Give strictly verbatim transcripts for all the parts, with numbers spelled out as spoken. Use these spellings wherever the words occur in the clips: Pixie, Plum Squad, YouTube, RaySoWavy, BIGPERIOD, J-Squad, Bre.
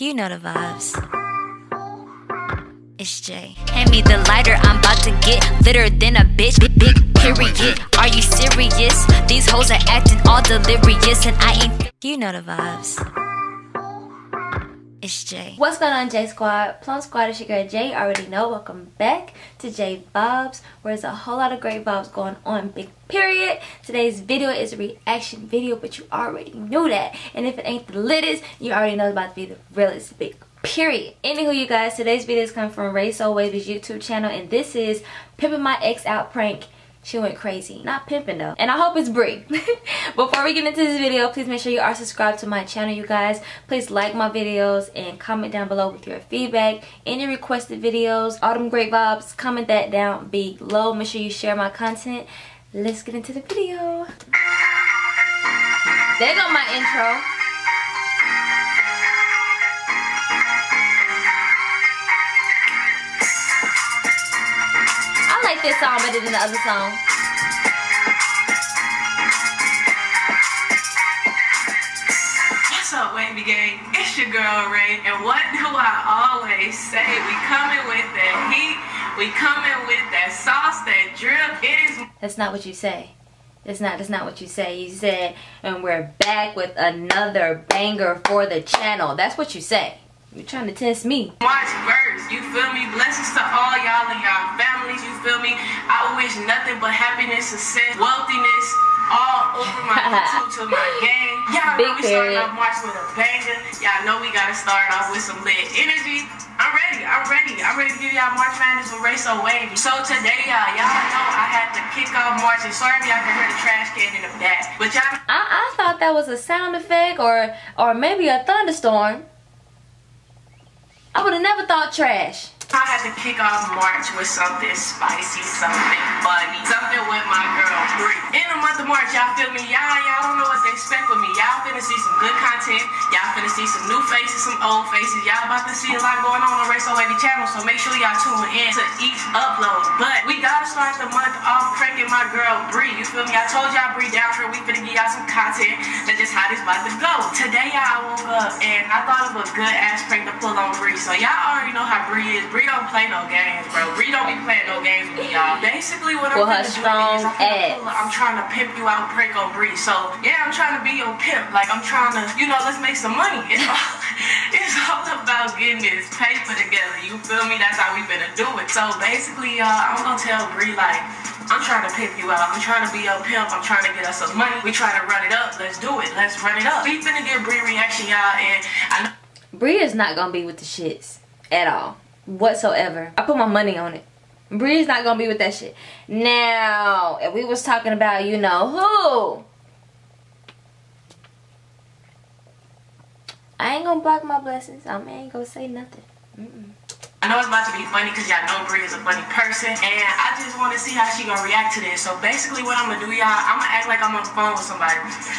You know the vibes. It's J. Hand me the lighter, I'm about to get litter than a bitch. Big period. Are you serious? These hoes are acting all delirious, and I ain't. You know the vibes. It's J. What's going on, J-Squad? Plum Squad, it's your girl J. Already know. Welcome back to J Vibes, where there's a whole lot of great vibes going on. Big period. Today's video is a reaction video, but you already knew that, and if it ain't the littest, you already know it's about to be the realest. Big period. Anywho, you guys, today's video is coming from RaySoWavy's YouTube channel, and this is pimping my ex out prank. She went crazy. Not pimping though. And I hope it's Brie. Before we get into this video, please make sure you are subscribed to my channel, you guys. Please like my videos and comment down below with your feedback. Any requested videos, all them great vibes, comment that down below. Make sure you share my content. Let's get into the video. There go my intro. This song better than the other song. What's up, Wavy Gang? It's your girl Ray, and what do I always say? We coming with that heat. We coming with that sauce, that drip. It is. That's not what you say. That's not. That's not what you say. You said, and we're back with another banger for the channel. That's what you say. You're trying to test me. Watch verse, you feel me? Blessings to all y'all and y'all families, you feel me? I wish nothing but happiness, success, wealthiness, all over my YouTube to my gang. Y'all know we starting off March with a banger. Y'all know we gotta start off with some lit energy. I'm ready, I'm ready. I'm ready to give y'all March Madness with RaySoWavy. So today, y'all, y'all know I had to kick off March, and sorry if y'all can hear the trash can in the back. But y'all, I, I thought that was a sound effect or or maybe a thunderstorm. I would have never thought trash. I had to kick off March with something spicy, something funny, something with my girl Brie. In the month of March, y'all feel me? Y'all, y'all don't know what to expect with me. Y'all finna see some good content. Y'all finna see some new faces, some old faces. Y'all about to see a lot going on on RaySoWavy channel, so make sure y'all tune in to each upload. But we gotta start the month off cranking my girl Brie. You feel me? I told y'all Brie down here. We finna give y'all some content. That's just how this about to go. Today, y'all, I woke up and I thought of a good ass prank to pull on Brie. So y'all already know how Brie is. Brie We don't play no games, bro. We don't be playing no games with y'all. Basically, what I'm well, trying to do is I'm trying to, I'm trying to pimp you out, prank on Bree. So yeah, I'm trying to be your pimp. Like I'm trying to, you know, let's make some money. It's all, it's all about getting this paper together. You feel me? That's how we finna do it. So basically, y'all, uh, I'm gonna tell Bree like, I'm trying to pimp you out. I'm trying to be your pimp. I'm trying to get us some money. We trying to run it up. Let's do it. Let's run it up. We finna get Bree reaction, y'all, and I know Bree is not gonna be with the shits at all. Whatsoever. I put my money on it. Bree's not gonna be with that shit. Now, if we was talking about you know who, I ain't gonna block my blessings. I ain't gonna say nothing. Mm-mm. I know it's about to be funny because y'all know Bree is a funny person, and I just want to see how she gonna react to this. So basically what I'm gonna do, y'all, I'm gonna act like I'm on the phone with somebody.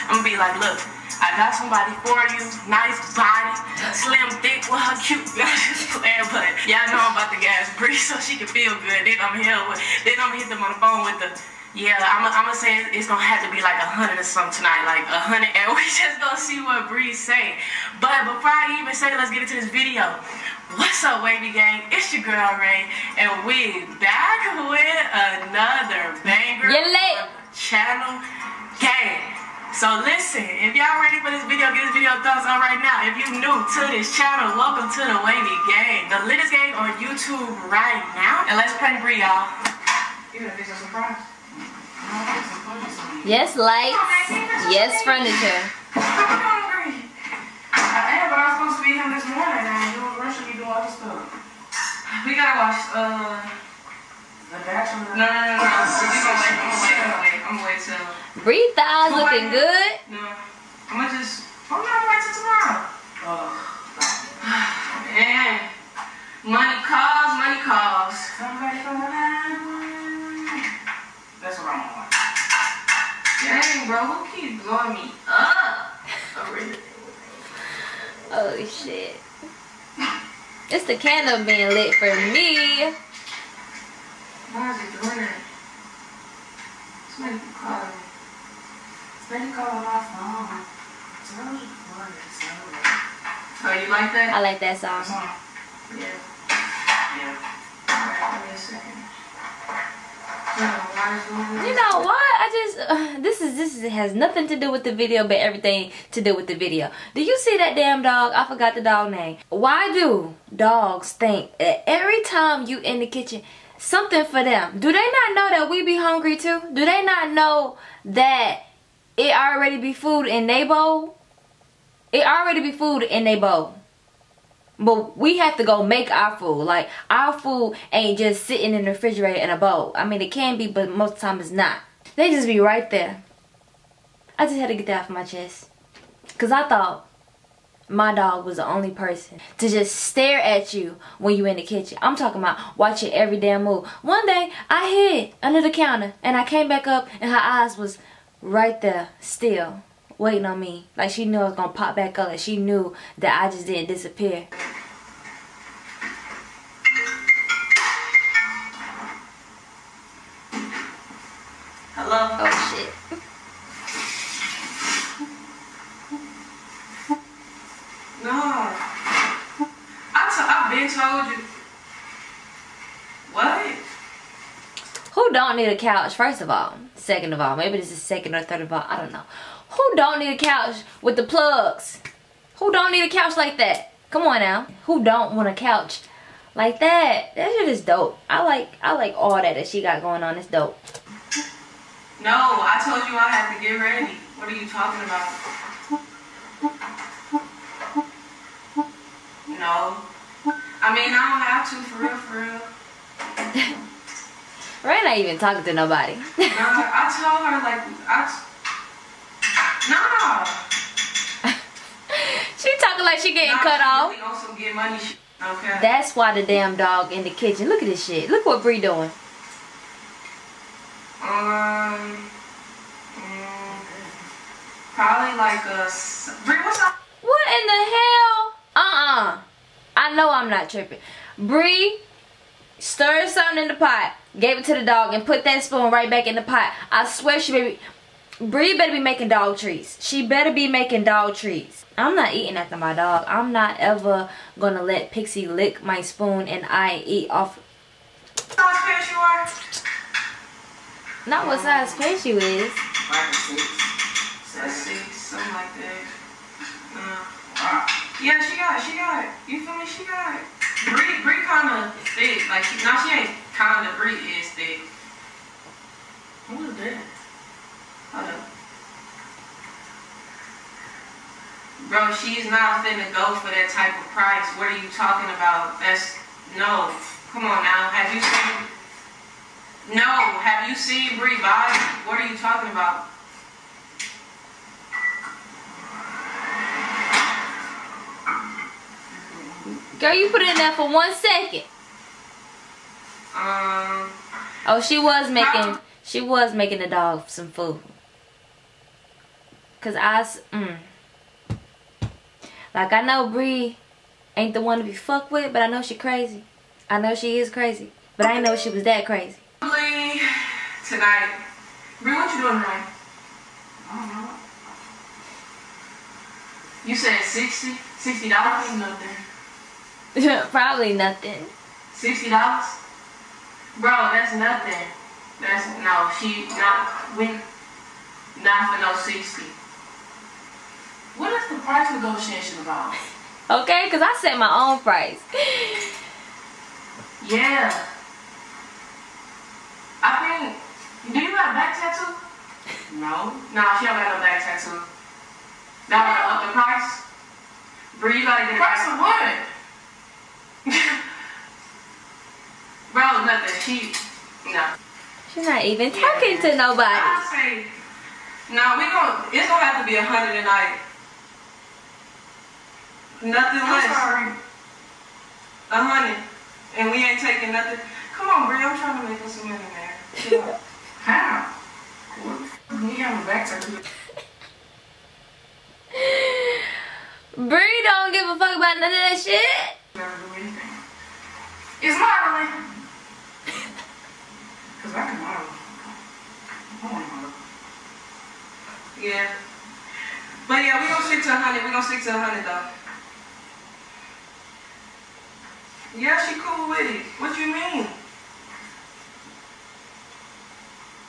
I'm gonna be like, look, I got somebody for you, nice body, slim, thick, with her cute. Y'all just playing, but y'all know I'm about to gas Bree so she can feel good. Then I'm here with, then I'm hit them on the phone with the, yeah, I'm gonna say it's gonna have to be like a hundred or something tonight, like a hundred, and we just gonna see what Bree's saying. But before I even say, let's get into this video. What's up, Wavy Gang? It's your girl Ray, and we back with another banger channel gang. So listen, if y'all ready for this video, give this video a thumbs up right now. If you're new to this channel, welcome to the Wavy Gang, the littest gang on YouTube right now. And let's prank Bree, y'all. Give it a visual surprise. Yes, lights. Yes, furniture. I am, but I was supposed to be him this morning, and you were rushing me to do all this stuff. We gotta watch, uh... The Bachelor. No, no, no, no. You gonna wait, I'm gonna wait, I'm gonna wait till... Bree thighs looking good. No. I'm gonna just... I'm gonna wait till tomorrow. Oh. Man. Money calls, money calls. Somebody coming down. That's what I'm gonna watch. Dang, bro, who keeps blowing me up? Oh, really? Oh shit. It's the candle being lit for me. Why is it doing that? Somebody can call me. Somebody can call my phone. Tell me what it's doing. Oh, you like that? I like that song. Yeah. Yeah. Alright, give me a second. You know what? I just uh, this is this is, has nothing to do with the video, but everything to do with the video. Do you see that damn dog? I forgot the dog name. Why do dogs think that every time you in the kitchen, something for them? Do they not know that we be hungry too? Do they not know that it already be food in they bowl? It already be food in they bowl. But we have to go make our food. Like, our food ain't just sitting in the refrigerator in a bowl. I mean, it can be, but most of the time it's not. They just be right there. I just had to get that off my chest. Because I thought my dog was the only person to just stare at you when you in the kitchen. I'm talking about watching every damn move. One day, I hid under the counter. And I came back up, and her eyes was right there still, waiting on me. Like, she knew I was gonna pop back up. Like, she knew that I just didn't disappear. Hello? Oh, shit. No. I t I've been told you. What? Who don't need a couch, first of all? Second of all, maybe this is second or third of all, I don't know. Who don't need a couch with the plugs? Who don't need a couch like that? Come on now. Who don't want a couch like that? That shit is dope. I like I like all that that she got going on. It's dope. No, I told you I had to get ready. What are you talking about? No. I mean, I don't have to, for real, for real. Ray not even talking to nobody. No, I told her, like, I... Nah. She talking like she getting nah, cut she off. Really on some get money shit. Okay. That's why the damn dog in the kitchen. Look at this shit. Look what Bree doing. Um, um probably like a Bree. What's up? What in the hell? Uh uh. I know I'm not tripping. Bree stirred something in the pot, gave it to the dog, and put that spoon right back in the pot. I swear she baby. Bree better be making dog treats. She better be making dog treats. I'm not eating after my dog. I'm not ever gonna let Pixie lick my spoon and I eat off. What size you are? Not what size fish you is. Five or six. Size six, something like that. Uh, yeah, she got it, she got it. You feel me? She got it. Bree, Bree kinda thick. Like, she, no, she ain't kinda, Bree is thick. What is that? Bro, she's not finna go for that type of price. What are you talking about? That's no. Come on now. Have you seen? No. Have you seen Bree body? What are you talking about? Girl, you put it in there for one second. Um. Oh, she was making. She was making the dog some food. Cause I, mm, like I know Bree ain't the one to be fucked with, but I know she crazy. I know she is crazy, but I didn't know she was that crazy. Probably tonight. Bree, what you doing tonight? I don't know. You said sixty, sixty dollars? Nothing. Probably nothing. Sixty dollars, bro. That's nothing. That's no. She not when not for no sixty. What is the price negotiation about? Okay, because I set my own price. Yeah. I think... Do you have a back tattoo? No. Nah, she don't have no back tattoo. That was up the price? Bree, you gotta get a price of what? Bro, nothing. She... No. She's not even talking yeah. to nobody. I say... Nah, we gonna... It's gonna have to be a hundred tonight. Nothing less. A hundred. And we ain't taking nothing. Come on, Bree, I'm trying to make us a millionaire. She's like, how? Me on the back to Bree don't give a fuck about none of that shit. Never do anything. It's modeling. Cause I can model. I wanna model. Yeah. But yeah, we gonna stick to a hundred. We gonna stick to a hundred though. Yeah, she cool with it. What you mean?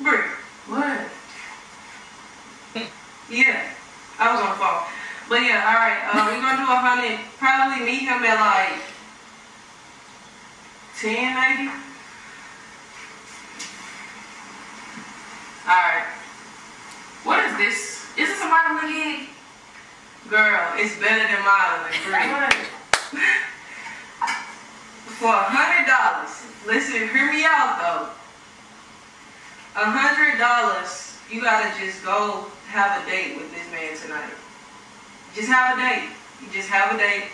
Brick. What? Yeah, I was on the phone. But yeah, alright, uh, we're gonna do a hundred. Probably meet him at like ten maybe? Alright. What is this? Is this a modeling gig? Girl, it's better than modeling. For a hundred dollars. Listen, hear me out though. A hundred dollars, you gotta just go have a date with this man tonight. Just have a date. You just have a date.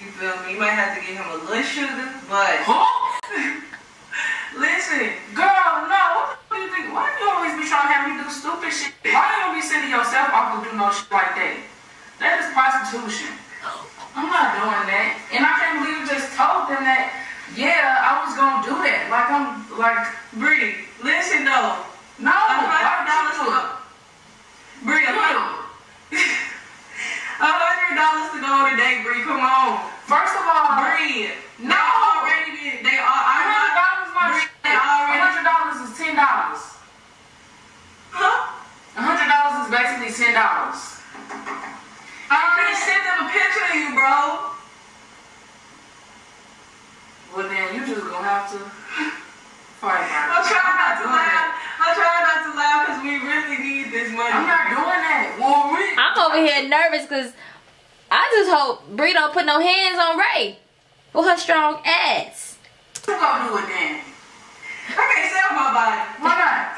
You feel me? You might have to give him a little sugar, but huh? Listen, girl, no. What do you think? Why do you always be trying to have me do stupid shit? Why don't you be sending yourself off to do no shit like that? That is prostitution. I'm not doing that. And I can't believe you just told them that, yeah, I was gonna do that. Like I'm like Bree, listen though. No, a hundred dollars to Bree, a hundred dollars to go on a date, Bree, come on. First of all, Bree, no, already did they are a hundred dollars like a hundred dollars is ten dollars. Huh? A hundred dollars is basically ten dollars. Picture you, bro. Well, then you just gonna have to fight. I'm trying not to laugh. I'm trying not to laugh because we really need this money. I'm not doing that. Well, we I'm over here nervous because I just hope Bree don't put no hands on Ray with her strong ass. You gonna do it then? I can't sell my body. Why not?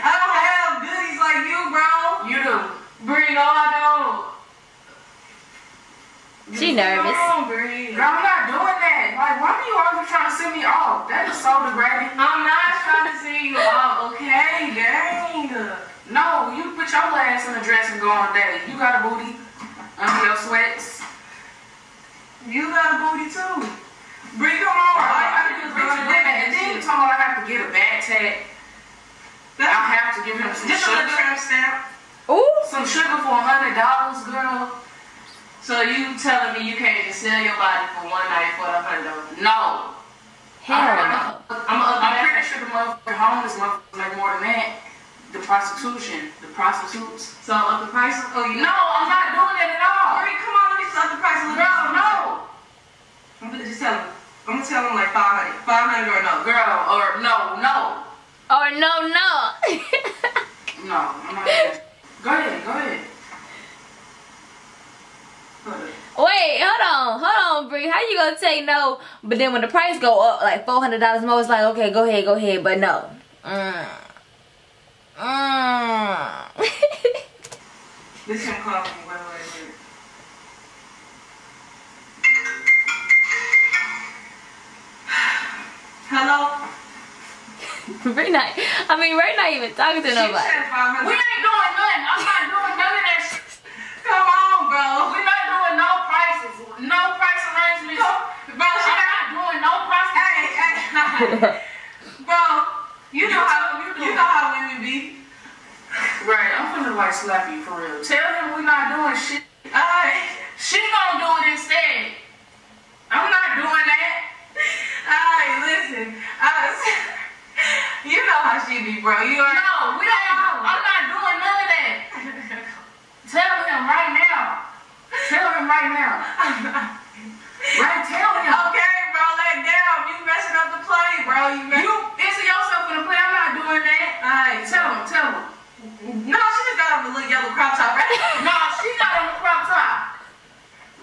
I don't have goodies like you, bro. You do, Bree. No, I don't. She nervous. No, girl, I'm not doing that. Like, why are you always trying to send me off? That is so degrading. I'm not trying to send you off, okay? Dang. No, you put your ass in a dress and go on a date. You got a booty under your sweats. You got a booty too. Bring them on. I can just bring them in. And then you told me I have to get a bad tag. I have to give him some sugar. Just a tramp stamp. Ooh. Some sugar for a hundred dollars, girl. So you telling me you can't just sell your body for one night for a hundred dollars? No. Hell no. I'm, I'm, I'm pretty sure the motherfucking homeless motherfuckers make more than that. The prostitution, the prostitutes. So up the price? Oh, you? No, I'm not doing that at all. Hurry, come on, let me up the price a little bit. Girl, no. I'm gonna just tell him. I'm gonna tell him like five hundred, five hundred or no, girl, or no, no. Or no, no. No, I'm not. Go ahead, go ahead. Wait, hold on, hold on, Bree. How you gonna say no? But then when the price go up, like four hundred dollars more, it's like, okay, go ahead, go ahead, but no. Mm. Mm. This one called me. Wait, wait, wait. Hello. Bree not. I mean, Bree not even talking to she nobody. We ain't doing nothing. I'm not doing none of that shit. Come on, bro. We're not doing no prices. No price arrangements. Bro, she's not doing no prices. Hey, hey. Bro, you know how you, you know how women be. Right, I'm finna like slap you for real. Tell him we're not doing shit. Alright. She gonna do it instead. I'm not doing that. Alright, listen. I was, you know how she be, bro. You are no, we don't. I'm not doing none of that. Tell him right now. Tell him right now. Right, tell him. Okay, bro, let down. You messing up the play, bro. You mess you into yourself in the play. I'm not doing that. All right, tell him, tell him. No, she just got on the little yellow crop top, right? No, she got on the crop top.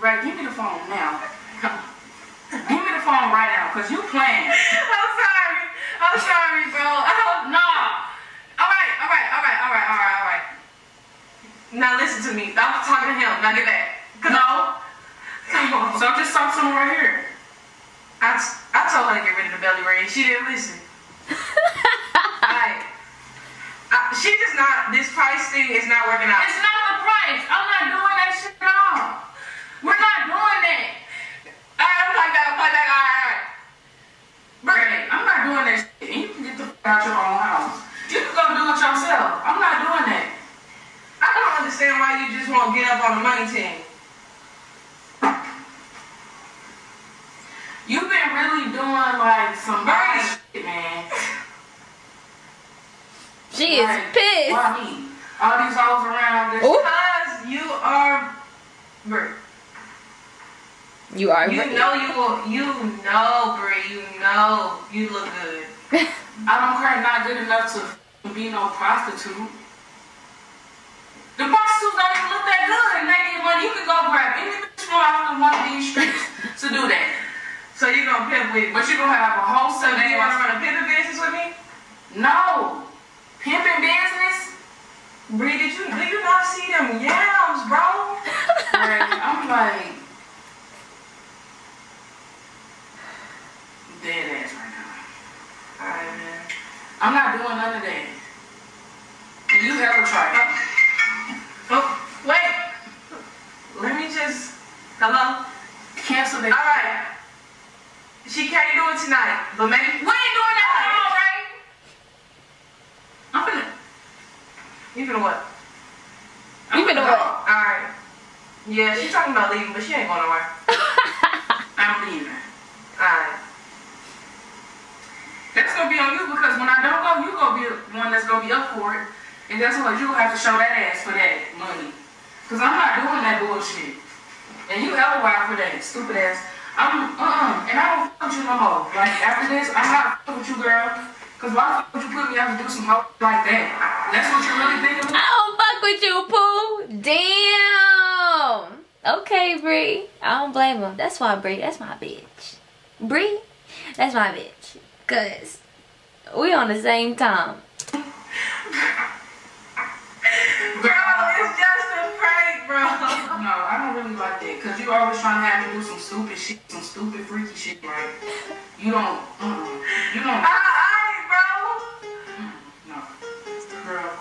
Right, give me the phone now. Give me the phone right now, cause you playing. I'm sorry. I'm sorry, bro. Oh, no. All right, all right, all right, all right, all right, all right. Now listen to me. I'm talking to him. Now get back. No. Come on. So just talk to him right here. I, I told her to get rid of the belly ring. She didn't listen. Like, I, she just not, this price thing is not working out. It's not the price. I'm not doing that shit at all. We're not doing that. I'm like that. I'm like that. All right. Brady, I'm not doing that shit. You can get the fuck out your own house. You can go do it yourself. I'm not doing that. I don't understand why you just won't get up on the money team. really doing like some bad shit, man. She is like, pissed. Why me? All these hoes around. Because you are Brie. You are You Brie. know you will, you know Brie, you know you look good. I don't care, not good enough to be no prostitute. The prostitutes don't even look that good and they get money. You can go grab any bitch more out of one of these streets to do that. So you're gonna pimp with, but you're gonna have a whole set of you wanna run a pimping business with me? No. Pimping business? Brie, did you did you not see them yams, bro? Right. I'm like dead ass right now. Alright, man. I'm not doing none of that. You hella try it. Oh, wait. Let me just... Hello? Cancel that. Alright. She can't do it tonight, but maybe... We ain't doing that tomorrow, right? I'm finna... You finna what? I'm you finna, finna what? Alright. Yeah, she's talking about leaving, but she ain't going nowhere. I'm leaving. Alright. That's gonna be on you, because when I don't go, you gonna be the one that's gonna be up for it. And that's what you have to show that ass for that money. Cause I'm not doing that bullshit. And you hella wild for that, stupid ass. I'm uh-uh, and I don't fuck with you no more. Like after this, I'm not fuck with you, girl. Cause why the fuck would you put me out to do some ho like that? That's what you really think of me? I don't fuck with you, Pooh. Damn. Okay, Brie. I don't blame her. That's why Brie, that's my bitch. Brie, that's my bitch. Cause we on the same time. Girl, it's just a prank, bro. No, I don't really like that. Because you always trying to have to do some stupid shit, some stupid freaky shit, right? You don't, mm, you don't. I, I, bro. Mm, no. Girl,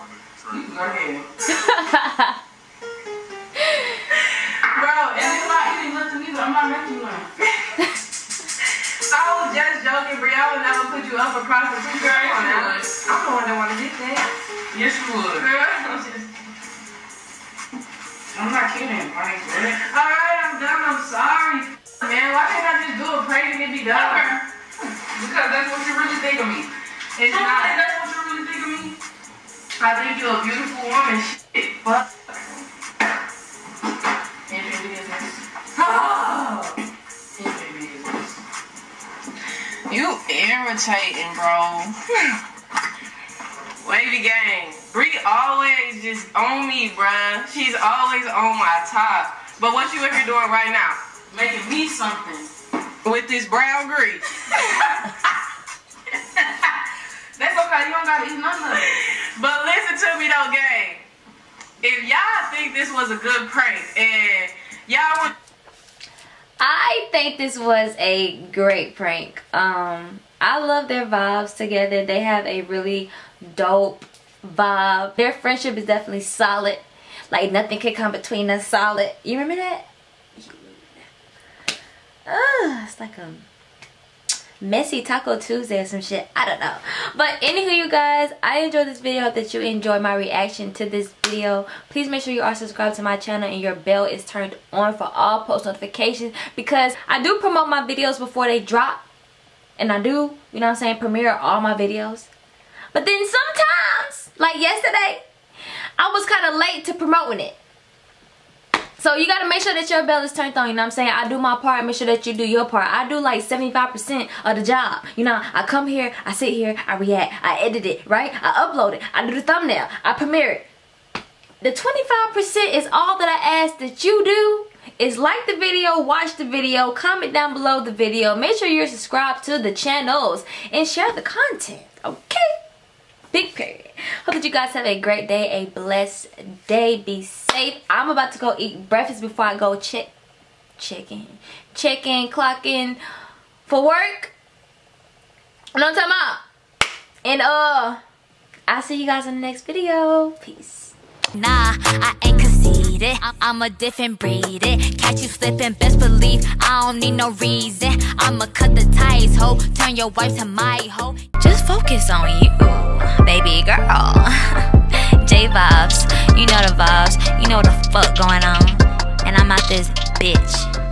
you can go ahead. Bro, and it's not eating nothing either. I'm not making one. I was just joking, Brie. I would never put you up for prostitute, girl. I'm the one that want to get that. Yes, you would. Girl, I'm just... I'm not kidding. I ain't kidding. Alright, I'm done. I'm sorry. Man, why can't I just do a prank and it be done? Because that's what you really think of me. It's not. Like, that's what you really think of me? I think you're a beautiful woman. Shit, fuck. Infant business. Oh! Infant business. You irritating, bro. Wavy gang, Brie always just on me, bruh. She's always on my top. But what you in here doing right now? Making me something. With this brown grease. That's okay, you don't gotta eat none of it. But listen to me though, gang. If y'all think this was a good prank and y'all want... I think this was a great prank. Um, I love their vibes together. They have a really... dope vibe. Their friendship is definitely solid. Like nothing could come between us. Solid. You remember that? Uh, it's like a messy Taco Tuesday or some shit. I don't know. But anywho, you guys, I enjoyed this video. I hope that you enjoyed my reaction to this video. Please make sure you are subscribed to my channel and your bell is turned on for all post notifications, because I do promote my videos before they drop. And I do, you know what I'm saying, premiere all my videos. But then sometimes, like yesterday, I was kind of late to promoting it. So you got to make sure that your bell is turned on, you know what I'm saying? I do my part, make sure that you do your part. I do like seventy-five percent of the job. You know, I come here, I sit here, I react, I edit it, right? I upload it, I do the thumbnail, I premiere it. The twenty-five percent is all that I ask that you do. Is like the video, watch the video, comment down below the video. Make sure you're subscribed to the channels and share the content, okay? Big period. Hope that you guys have a great day, a blessed day. Be safe. I'm about to go eat breakfast before I go check, check in, check in, clock in for work. You know what I'm talking about? And uh, I'll see you guys in the next video. Peace. Nah, I ain't conceited. I'm a different breed. Catch you slipping, best believe I don't need no reason. I'ma cut the ties, ho. Turn your wife to my ho. Just focus on you. Baby girl, J vibes, you know the vibes, you know what the fuck going on, and I'm out this bitch.